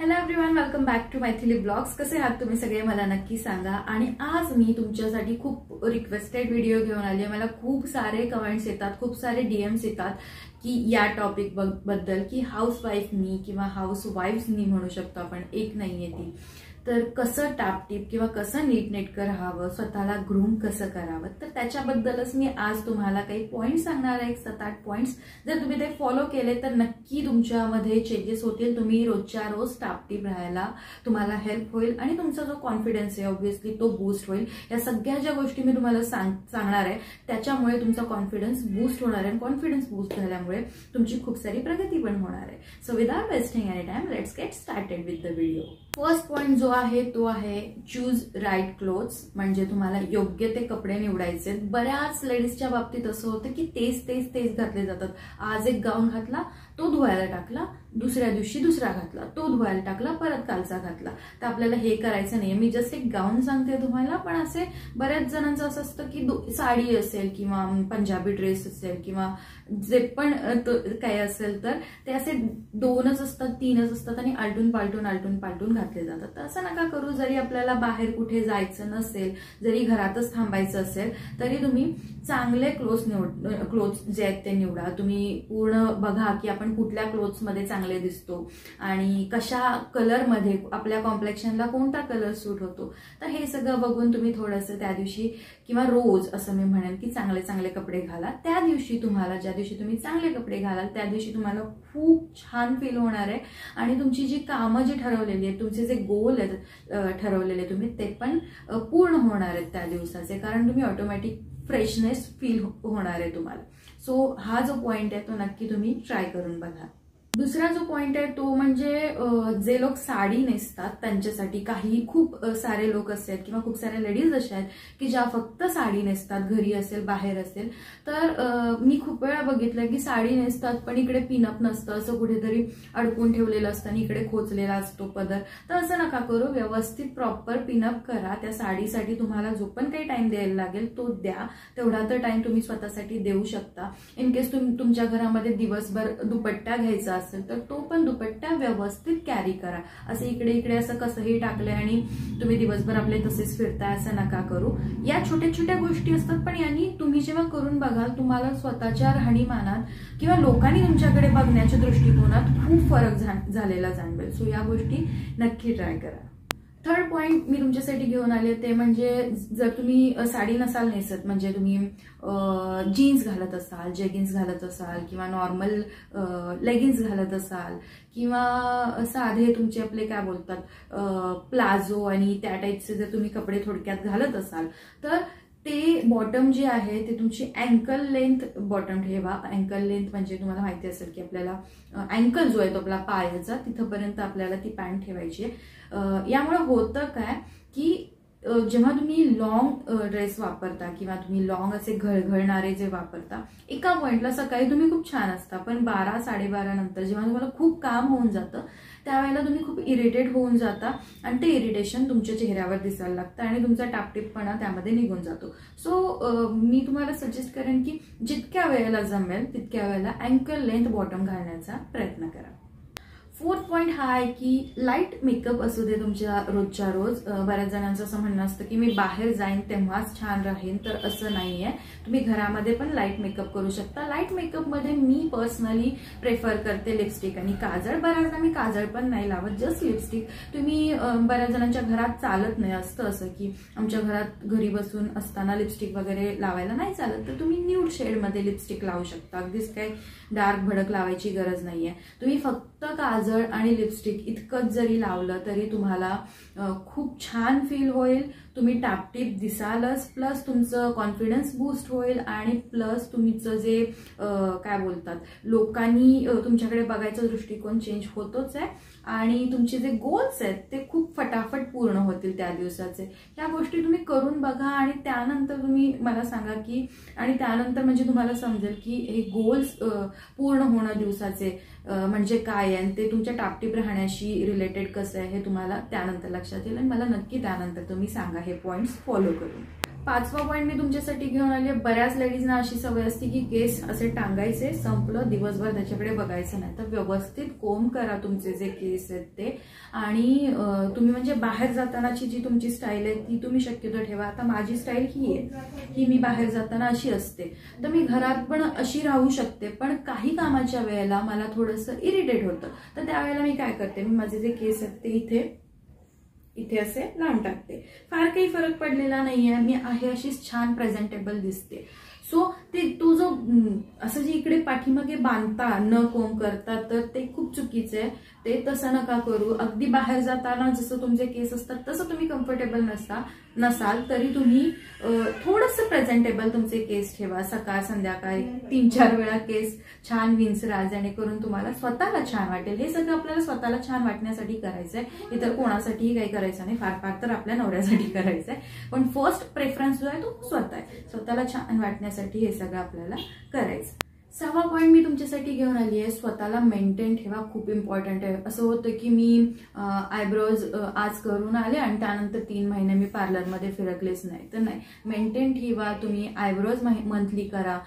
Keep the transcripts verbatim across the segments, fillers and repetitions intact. Hello everyone, welcome back to Maithili blogs. कसे आहात तुम्ही सगळे मला नक्की सांगा. आणि आज मी तुमच्यासाठी खूप रिक्वेस्टेड व्हिडिओ घेऊन आली आहे. मला खूप सारे कमेंट्स येतात, खूप सारे डीएम्स येतात की या टॉपिक बद्दल, की हाऊस वाईफनी किंवा हाऊस वाईफ्सनी म्हणू शकतो आपण, एक नाहीये ती, तर कसं टापटीप किंवा कसं नीटनेटकं राहावं, स्वतःला ग्रूम कसं करावं. तर त्याच्याबद्दलच मी आज तुम्हाला काही पॉईंट्स सांगणार आहे, एक सात आठ पॉईंट्स. जर तुम्ही ते फॉलो केले तर नक्की तुमच्यामध्ये चेंजेस होतील. तुम्ही रोजच्या रोज टापटीप राहायला तुम्हाला हेल्प होईल आणि तुमचा जो कॉन्फिडन्स आहे ऑब्व्हियसली तो बूस्ट होईल. या सगळ्या ज्या गोष्टी मी तुम्हाला सांग सांगणार आहे त्याच्यामुळे तुमचा कॉन्फिडन्स बूस्ट होणार आहे. कॉन्फिडन्स बूस्ट झाल्यामुळे तुमची खूप सारी प्रगती पण होणार आहे. So without wasting any time, let's get started with the video. First point जो आहे तो आहे चूज राईट क्लोथ्स, म्हणजे तुम्हाला योग्य ते कपडे निवडायचे. बऱ्याच लेडीजच्या बाबतीत असं होतं की तेच तेच तेच घातले जातात. आज एक गाऊन घातला, तो धुवायला टाकला, दुसऱ्या दिवशी दुसरा घातला, तो धुवायला टाकला, परत कालचा घातला. तर आपल्याला हे करायचं नाही. मी जस्ट एक गाऊन सांगते तुम्हाला, पण असे बऱ्याच जणांचं असं असतं की साडी असेल किंवा पंजाबी ड्रेस असेल किंवा जे पण काय असेल, तर ते असे दोनच असतात, तीनच असतात आणि आलटून पालटून आलटून पालटून घातले जातात. तर असं नका करू. जरी आपल्याला बाहेर कुठे जायचं नसेल, जरी घरातच थांबायचं असेल, तरी तुम्ही चांगले क्लोथ्स निवड क्लोथ्स जे आहेत ते निवडा. तुम्ही पूर्ण बघा की आपण कुठल्या क्लोथ्समध्ये चांगले दिसतो आणि कशा कलरमध्ये, आपल्या कॉम्प्लेक्शनला कोणता कलर सूट होतो. तर हे सगळं बघून तुम्ही थोडंसं त्या दिवशी किंवा रोज, असं मी म्हणेन की चांगले चांगले कपडे घाला. त्या दिवशी तुम्हाला, ज्या दिवशी तुम्ही चांगले कपडे घालाल त्या दिवशी तुम्हाला खूप छान फील होणार आहे आणि तुमची जी कामं जी ठरवलेली आहेत, तुमचे जे गोल आहेत ठरवलेले तुम्ही, ते पण पूर्ण होणार आहेत त्या दिवसाचे, कारण तुम्ही ऑटोमॅटिक फ्रेशनेस फील होणार आहे तुम्हाला. सो हा जो पॉइंट आहे तो नक्की तुम्ही ट्राय करून बघा. दुसरा जो पॉइंट आहे तो म्हणजे जे लोक साडी नेसतात त्यांच्यासाठी काही खूप सारे लोक असतात किंवा खूप सारे लेडीज अशा आहेत की ज्या फक्त साडी नेसतात, घरी असेल बाहेर असेल. तर मी खूप वेळा बघितलं की साडी नेसतात पण इकडे पिनअप नसतं, असं कुठेतरी अडकून ठेवलेलं असतं आणि इकडे खोचलेला असतो पदर. तर असं नका करू. व्यवस्थित प्रॉपर पिनअप करा. त्या साडीसाठी तुम्हाला जो पण काही टाइम द्यायला लागेल तो द्या. तेवढा तर टाइम तुम्ही स्वतःसाठी देऊ शकता. इनकेस तुमच्या घरामध्ये दिवसभर दुपट्टा घ्यायचा असेल तर तो पण दुपट्टा व्यवस्थित कॅरी करा. असे इकडे इकडे असं कसंही टाकलंय आणि तुम्ही दिवसभर आपले तसेच फिरताय, असं नका करू. या छोट्या छोट्या गोष्टी असतात, पण यांनी तुम्ही जेव्हा करून बघाल तुम्हाला स्वतःच्या राहणीमानात किंवा लोकांनी तुमच्याकडे बघण्याच्या दृष्टिकोनात खूप फरक झालेला जाणवेल. सो या गोष्टी नक्की ट्राय करा. थर्ड पॉईंट मी तुमच्यासाठी घेऊन आले ते म्हणजे जर तुम्ही साडी नसाल नेसत, म्हणजे तुम्ही जीन्स घालत असाल, जेगिन्स घालत असाल किंवा नॉर्मल लेगिन्स घालत असाल किंवा साधे तुमचे आपले काय बोलतात प्लाझो आणि त्या टाईपचे जर तुम्ही कपडे थोडक्यात घालत असाल, तर ते बॉटम जे आहे ते तुमची अँकल लेंथ बॉटम ठेवा. अँकल लेंथ म्हणजे तुम्हाला माहिती असेल की आपल्याला अँकल जो आहे तो आपला पायाचा, तिथंपर्यंत आपल्याला ती पॅन्ट ठेवायची आहे. यामुळे होतं काय की जेव्हा तुम्ही लॉंग ड्रेस वापरता किंवा तुम्ही लॉंग असे घळघळणारे जे वापरता, एका पॉईंटला सकाळी तुम्ही खूप छान असता, पण बारा साडेबारा नंतर जेव्हा तुम्हाला खूप काम होऊन जातं त्यावेळेला तुम्ही खूप इरिटेट होऊन जाता आणि ते इरिटेशन तुमच्या चेहऱ्यावर दिसायला लागतं आणि तुमचा टापटिपपणा त्यामध्ये निघून जातो. सो मी तुम्हाला सजेस्ट करेन की जितक्या वेळेला जमेल तितक्या वेळेला अँकल लेंथ बॉटम घालण्याचा प्रयत्न करा. फोर्थ पॉईंट हा आहे की लाईट मेकअप असू दे तुमच्या रोजच्या रोज. बऱ्याच जणांचं असं म्हणणं असतं की मी बाहेर जाईन तेव्हाच छान राहीन, तर असं नाही आहे. तुम्ही घरामध्ये पण लाईट मेकअप करू शकता. लाईट मेकअपमध्ये मी पर्सनली प्रेफर करते लिपस्टिक आणि काजळ. बऱ्याचदा मी काजळ पण नाही लावत, जस्ट लिपस्टिक. तुम्ही बऱ्याच जणांच्या घरात चालत नाही असतं असं की आमच्या घरात घरी बसून असताना लिपस्टिक वगैरे लावायला नाही चालत, तर तुम्ही न्यूड शेडमध्ये लिपस्टिक लावू शकता. अगदीच काही डार्क भडक लावायची गरज नाही आहे. तुम्ही फक्त काजळ आणि लिपस्टिक इतकंच जरी लावलं तरी तुम्हाला खूप छान फील होईल. तुम्ही टापटीप दिसालच, प्लस तुमचं कॉन्फिडन्स बूस्ट होईल आणि प्लस तुमचं जे काय बोलतात लोकांनी तुमच्याकडे बघायचा दृष्टिकोन चेंज होतोच आहे आणि तुमचे जे गोल्स आहेत ते खूप फटाफट पूर्ण होतील त्या दिवसाचे. ह्या गोष्टी तुम्ही करून बघा आणि त्यानंतर तुम्ही मला सांगा की, आणि त्यानंतर म्हणजे तुम्हाला समजेल की हे गोल्स पूर्ण होणं दिवसाचे म्हणजे काय आहे, ते तुमच्या टापटीप राहण्याशी रिलेटेड कसं आहे हे तुम्हाला त्यानंतर लक्षात येईल आणि मला नक्की त्यानंतर तुम्ही सांगा हे पॉईंट्स फॉलो करून. पाचवा पॉइंट मी तुमच्यासाठी घेऊन आले. बऱ्याच लेडीजना अशी सवय असते की केस असे टांगायचे, संपलं, दिवसभर त्याच्याकडे बघायचं नाही. तर व्यवस्थित कोंब करा तुमचे जे केस आहेत ते, आणि तुम्ही म्हणजे बाहेर जातानाची जी तुमची स्टाईल आहे ती तुम्ही शक्यतो ठेवा. आता माझी स्टाईल ही आहे की मी बाहेर जाताना अशी असते, तर मी घरात पण अशी राहू शकते, पण काही कामाच्या वेळेला मला थोडंसं इरिटेट होतं. तर त्यावेळेला मी काय करते, मी माझे जे केस आहेत ते इथे इथे असे लावून टाकते. फार काही फरक पडलेला नाहीये, मी आहे अशीच छान प्रेझेंटेबल दिसते. सो ते तो जो असं जे इकडे पाठीमागे बांधता न कोंब करता, तर ते खूप चुकीचं आहे. ते तसं नका करू. अगदी बाहेर जाताना जसं तुमचे केस असतात तसं तुम्ही कम्फर्टेबल नसता नसाल तरी तुम्ही थोडंसं प्रेझेंटेबल तुमचे केस ठेवा. सकाळ संध्याकाळ तीन चार वेळा केस छान विंचरा, जेणेकरून तुम्हाला स्वतःला छान वाटेल. हे सगळं आपल्याला स्वतःला छान वाटण्यासाठी करायचं आहे, इतर कोणासाठीही काही करायचं नाही. फार फार तर आपल्या नवऱ्यासाठी करायचं आहे, पण फर्स्ट प्रेफरन्स जो आहे तो स्वतः आहे. स्वतःला छान वाटण्यासाठी हे सगळं आपल्याला करायचं. सहावा पॉईंट मी तुमच्यासाठी घेऊन आली आहे, स्वतःला मेंटेन ठेवा. खूप इम्पॉर्टंट आहे. असं होतं की मी आयब्रोज आज करून आले आणि त्यानंतर तीन महिने मी पार्लरमध्ये फिरकलेच नाही, तर नाही. मेंटेन ठेवा. तुम्ही आयब्रोज मंथली करा.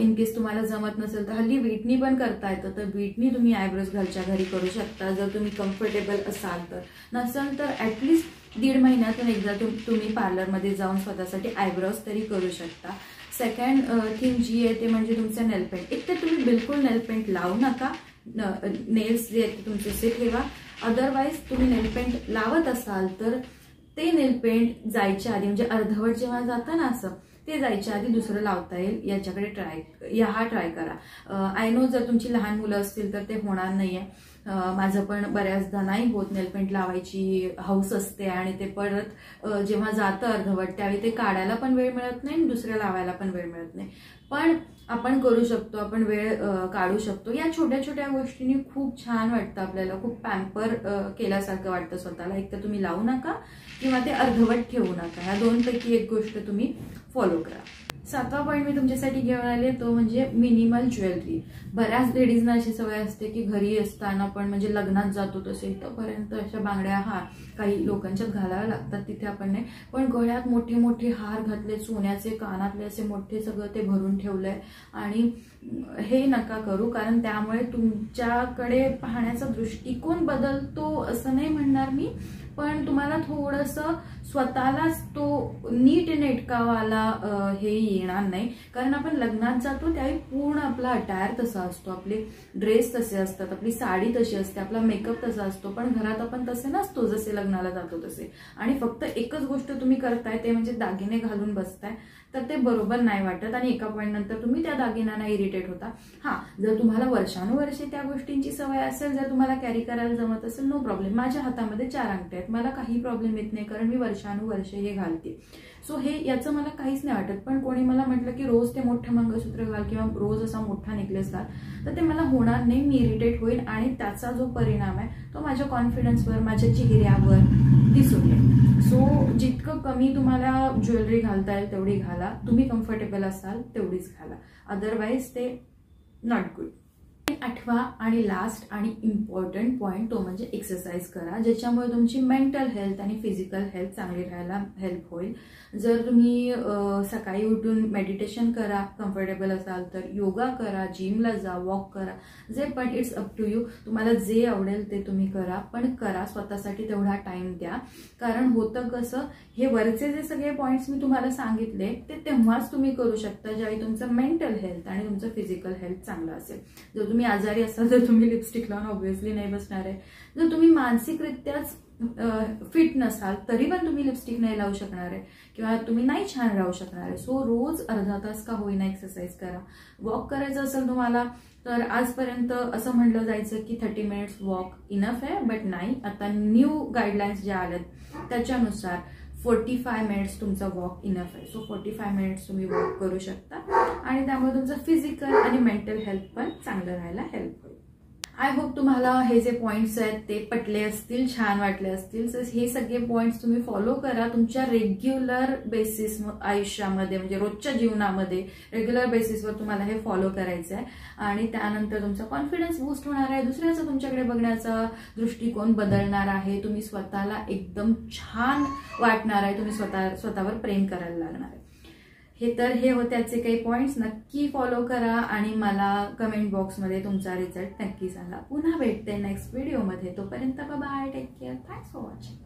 इन केस तुम्हाला जमत नसेल तर हल्ली वीटनी पण करता येतं, तर वीटनी तुम्ही आयब्रोज घरच्या घरी करू शकता जर तुम्ही कम्फर्टेबल असाल तर. नसेल तर ॲटलिस्ट दीड महिन्यातून एकदा तुम्ही पार्लरमध्ये जाऊन स्वतःसाठी आयब्रोज तरी करू शकता. सेकंड थिंग जी आहे ते म्हणजे तुमचं नेलपेंट. एक तर तुम्ही बिलकुल नेलपेंट लावू नका. नेल्स जे आहेत ते तुमचे ठेवा. अदरवाईज तुम्ही नेलपेंट लावत असाल तर ते नेलपेंट जायच्या आधी, म्हणजे अर्धवट जेव्हा जातं ना असं, ते जायच्या आधी दुसरं लावता येईल याच्याकडे ट्राय हा ट्राय करा. आय नो जर तुमची लहान मुलं असतील तर ते होणार नाही आहे. माझं पण बऱ्याचदा नाही होत, नेलपेंट लावायची हाऊस असते आणि ते परत जेव्हा जातं अर्धवट त्यावेळी ते काढायला पण वेळ मिळत नाही आणि दुसऱ्या लावायला पण वेळ मिळत नाही. पण आपण करू शकतो, आपण वेळ काढू शकतो. या छोट्या छोट्या गोष्टींनी खूप छान वाटतं आपल्याला, खूप पॅम्पर केल्यासारखं वाटतं स्वतःला. एक तर तुम्ही लावू नका किंवा ते अर्धवट ठेवू नका. ह्या दोनपैकी एक गोष्ट तुम्ही फॉलो करा. सातवा पॉईंट मी तुमच्यासाठी घेऊन आले तो म्हणजे मिनिमल ज्वेलरी. बऱ्याच लेडीजना अशी सवय असते की घरी असताना पण, म्हणजे लग्नात जातो तसे तोपर्यंत अशा बांगड्या हार काही लोकांच्यात घालाव्या लागतात, तिथे आपण नाही, पण गळ्यात मोठे मोठे हार घातले, सोन्याचे कानातले असे मोठे सगळं ते भरून ठेवलं आहे. आणि हे नका करू, कारण त्यामुळे तुमच्याकडे पाहण्याचा दृष्टिकोन बदलतो असं नाही म्हणणार मी, पण तुम्हाला थोडंसं स्वतःलाच तो नीट नेटकावाला हे येणार नाही. कारण आपण लग्नात जातो त्यावेळी पूर्ण आपला अटायर तसा असतो, आपले ड्रेस तसे असतात, आपली साडी तशी असते, आपला मेकअप तसा असतो. पण घरात आपण तसे नसतो जसे लग्नाला जातो तसे. आणि फक्त एकच गोष्ट तुम्ही करताय ते म्हणजे दागिने घालून बसताय, तर ते बरोबर नाही वाटत. आणि एका पॉईंट नंतर तुम्ही त्या दागिन्यांना इरिटेट होता. हां, जर तुम्हाला वर्षानुवर्षे त्या गोष्टींची सवय असेल, जर तुम्हाला कॅरी करायला जमत असेल, नो प्रॉब्लेम. माझ्या हातामध्ये चार अंगठे आहेत, मला काही प्रॉब्लेम येत नाही, कारण मी वर्षानुवर्षे हे घालते. सो हे याचं मला काहीच नाही वाटत. पण कोणी मला म्हटलं की रोज ते मोठं मंगळसूत्र घाल किंवा रोज असा मोठा नेकलेस घाल, तर ते मला होणार नाही, मी इरिटेट होईल. आणि त्याचा जो परिणाम आहे तो माझ्या कॉन्फिडन्सवर, माझ्या चेहऱ्यावर दिसून येईल. सो जितकं कमी तुम्हाला ज्वेलरी घालता येईल तेवढी घाला. तुम्ही कम्फर्टेबल असाल तेवढीच घाला, अदरवाईज ते नॉट गुड. आठवा आणि लास्ट आणि इम्पॉर्टंट पॉईंट तो म्हणजे एक्सरसाइज करा, ज्याच्यामुळे तुमची मेंटल हेल्थ आणि फिजिकल हेल्थ चांगली राहायला हेल्प होईल. जर तुम्ही सकाळी उठून मेडिटेशन करा, कम्फर्टेबल असाल तर योगा करा, जिमला जा, वॉक करा, जे पण इट्स अप टू यू. तुम्हाला जे आवडेल ते तुम्ही करा, पण करा. स्वतःसाठी तेवढा टाइम द्या. कारण होतं कसं, हे वरचे जे सगळे पॉईंट्स मी तुम्हाला सांगितले ते तेव्हाच तुम्ही करू शकता ज्यावेळी तुमचं मेंटल हेल्थ आणि तुमचं फिजिकल हेल्थ चांगलं असेल. जर तुम्ही आजारी असाल तर तुम्ही लिपस्टिक लावून ऑब्व्हियसली नाही बसणार आहे. जर तुम्ही मानसिकरित्याच फिट नसाल तरी पण तुम्ही लिपस्टिक नाही लावू शकणार आहे किंवा तुम्ही नाही छान राहू शकणार आहे. सो रोज अर्धा तास का होईना एक्सरसाइज करा. वॉक करायचं असेल तुम्हाला तर आजपर्यंत असं म्हटलं जायचं की थर्टी मिनिट्स वॉक इनफ आहे, बट नाही. आता न्यू गाईडलाईन्स ज्या आल्यात त्याच्यानुसार फोर्टी फाय मिनिट्स तुमचा वॉक इनफ आहे. सो फोर्टी फाय मिनिट्स तुम्ही वॉक करू शकता आणि त्यामुळे तुमचं फिजिकल आणि मेंटल हेल्थ पण चांगलं राहायला हेल्प होईल. आय होप तुम्हाला हे जे पॉईंट्स आहेत ते पटले असतील, छान वाटले असतील. सो हे सगळे पॉईंट्स तुम्ही फॉलो करा तुमच्या रेग्युलर बेसिस आयुष्यामध्ये, म्हणजे रोजच्या जीवनामध्ये रेग्युलर बेसिसवर तुम्हाला हे फॉलो करायचं आहे. आणि त्यानंतर तुमचा कॉन्फिडन्स बूस्ट होणार आहे, दुसऱ्याचं तुमच्याकडे बघण्याचा दृष्टिकोन बदलणार आहे, तुम्ही स्वतःला एकदम छान वाटणार आहे, तुम्ही स्वतः स्वतःवर प्रेम करायला लागणार आहे. हे तर हे होते आजचे काही पॉइंट्स. नक्की फॉलो करा आणि मला कमेंट बॉक्समध्ये तुमचा रिझल्ट नक्की सांगा. पुन्हा भेटते नेक्स्ट व्हिडिओमध्ये. तोपर्यंत bye, take care, thanks for watching.